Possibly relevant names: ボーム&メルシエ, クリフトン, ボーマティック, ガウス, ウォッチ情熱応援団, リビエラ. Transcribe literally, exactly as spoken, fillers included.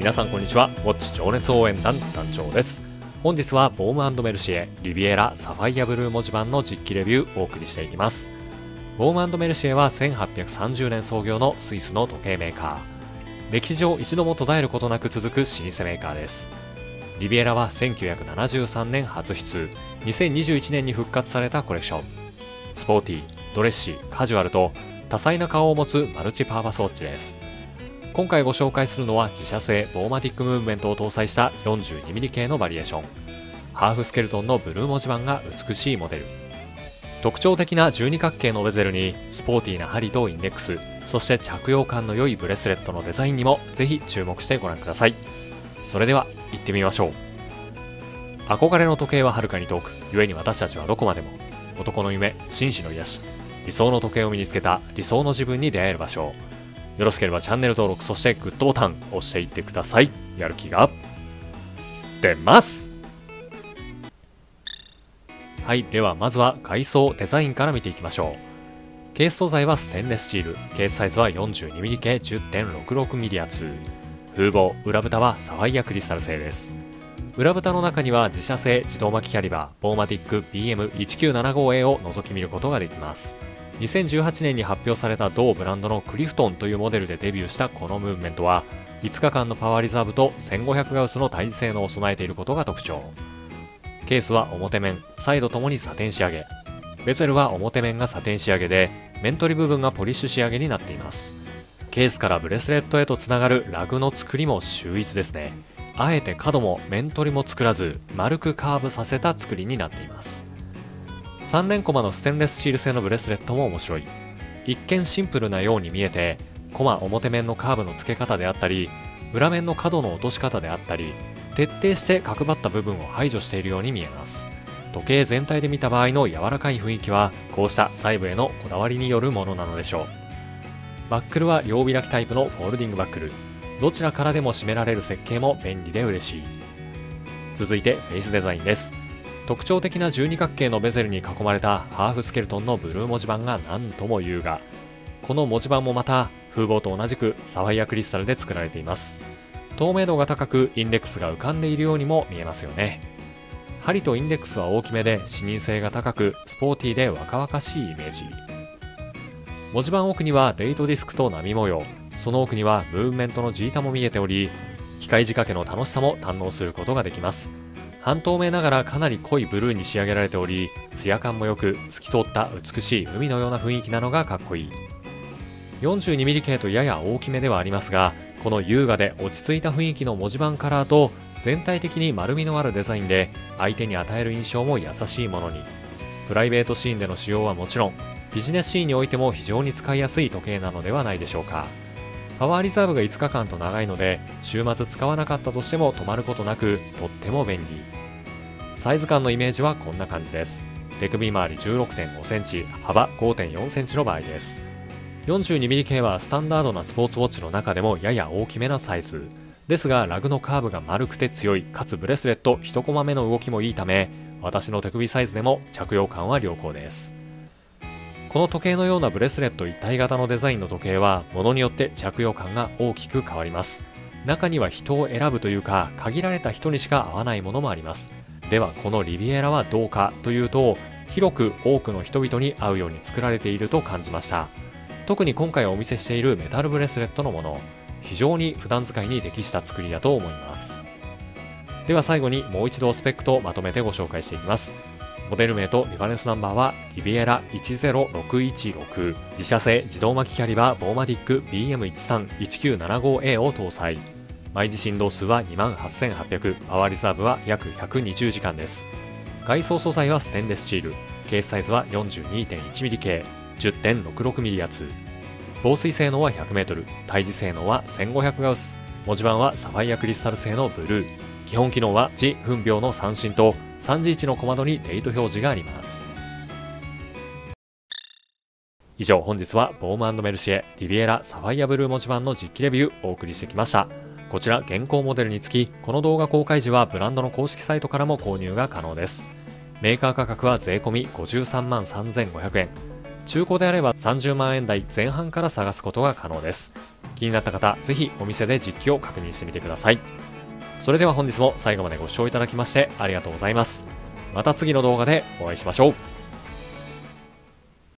皆さんこんにちは、ウォッチ情熱応援団団長です。本日はボーム&メルシエリビエラサファイアブルー文字盤の実機レビューをお送りしていきます。ボーム&メルシエはせんはっぴゃくさんじゅうねん創業のスイスの時計メーカー、歴史上一度も途絶えることなく続く老舗メーカーです。リビエラはせんきゅうひゃくななじゅうさんねん初出、にせんにじゅういちねんに復活されたコレクション。スポーティー、ドレッシー、カジュアルと多彩な顔を持つマルチパーパスウォッチです。今回ご紹介するのは自社製ボーマティックムーブメントを搭載した よんじゅうにミリ 系のバリエーション。ハーフスケルトンのブルー文字盤が美しいモデル。特徴的な十二角形のベゼルにスポーティーな針とインデックス、そして着用感の良いブレスレットのデザインにもぜひ注目してご覧ください。それでは行ってみましょう。憧れの時計ははるかに遠く、故に私たちはどこまでも。男の夢、紳士の癒し、理想の時計を身につけた理想の自分に出会える場所。よろしければチャンネル登録、そしてグッドボタン押していってください。やる気が出ます。はい、ではまずは外装、デザインから見ていきましょう。ケース素材はステンレスチール、ケースサイズは よんじゅうにミリ 系 じゅってんろくろくミリ 厚。風防、裏蓋はサファイアクリスタル製です。裏蓋の中には自社製自動巻きキャリバーボーマティック ビーエムいちきゅうななごエー を覗き見ることができます。にせんじゅうはちねんに発表された同ブランドのクリフトンというモデルでデビューしたこのムーブメントは、いつかかんのパワーリザーブとせんごひゃくガウスの耐磁性能を備えていることが特徴。ケースは表面、サイドともにサテン仕上げ。ベゼルは表面がサテン仕上げで、面取り部分がポリッシュ仕上げになっています。ケースからブレスレットへとつながるラグの作りも秀逸ですね。あえて角も面取りも作らず、丸くカーブさせた作りになっています。さんれんコマのステンレスチール製のブレスレットも面白い。一見シンプルなように見えて、コマ表面のカーブの付け方であったり、裏面の角の落とし方であったり、徹底して角張った部分を排除しているように見えます。時計全体で見た場合の柔らかい雰囲気は、こうした細部へのこだわりによるものなのでしょう。バックルは両開きタイプのフォールディングバックル。どちらからでも締められる設計も便利で嬉しい。続いてフェイスデザインです。特徴的な十二角形のベゼルに囲まれたハーフスケルトンのブルー文字盤が何とも優雅。この文字盤もまた風貌と同じくサファイアクリスタルで作られています。透明度が高く、インデックスが浮かんでいるようにも見えますよね。針とインデックスは大きめで視認性が高く、スポーティーで若々しいイメージ。文字盤奥にはデートディスクと波模様、その奥にはムーブメントの地板も見えており、機械仕掛けの楽しさも堪能することができます。半透明ながらかなり濃いブルーに仕上げられており、ツヤ感もよく、透き通った美しい海のような雰囲気なのがかっこいい。 よんじゅうにミリ 系とやや大きめではありますが、この優雅で落ち着いた雰囲気の文字盤カラーと、全体的に丸みのあるデザインで相手に与える印象も優しいものに。プライベートシーンでの使用はもちろん、ビジネスシーンにおいても非常に使いやすい時計なのではないでしょうか。パワーリザーブがいつかかんと長いので、週末使わなかったとしても止まることなく、とっても便利。サイズ感のイメージはこんな感じです。手首周り じゅうろくてんごセンチ、幅 ごてんよんセンチの場合です。 よんじゅうにミリ 系はスタンダードなスポーツウォッチの中でもやや大きめなサイズですが、ラグのカーブが丸くて強い、かつブレスレットいちコマめの動きもいいため、私の手首サイズでも着用感は良好です。この時計のようなブレスレット一体型のデザインの時計は、物によって着用感が大きく変わります。中には人を選ぶというか、限られた人にしか合わないものもあります。ではこのリビエラはどうかというと、広く多くの人々に合うように作られていると感じました。特に今回お見せしているメタルブレスレットのもの、非常に普段使いに適した作りだと思います。では最後にもう一度スペックとまとめてご紹介していきます。モデル名とリファレンスナンバーはリビエラいちゼロろくいちろく、自社製自動巻きキャリバーボーマティック ビーエムいちさんいちきゅうななごエー を搭載。毎時振動数は にまんはっせんはっぴゃく、パワーリザーブは約ひゃくにじゅうじかんです。外装素材はステンレスチール、ケースサイズは よんじゅうにてんいちミリ 系 じゅってんろくろくミリ 厚。防水性能は ひゃくメートル、耐磁性能は せんごひゃくガウス、文字盤はサファイアクリスタル製のブルー。基本機能は時分秒の三針とさんじいちの小窓にデート表示があります。以上、本日はボーム&メルシエリビエラサファイアブルー文字盤の実機レビューをお送りしてきました。こちら現行モデルにつき、この動画公開時はブランドの公式サイトからも購入が可能です。メーカー価格は税込ごじゅうさんまんさんぜんごひゃくえん、中古であればさんじゅうまんえんだいぜん半から探すことが可能です。気になった方、ぜひお店で実機を確認してみてください。それでは本日も最後までご視聴いただきましてありがとうございます。また次の動画でお会いしましょう。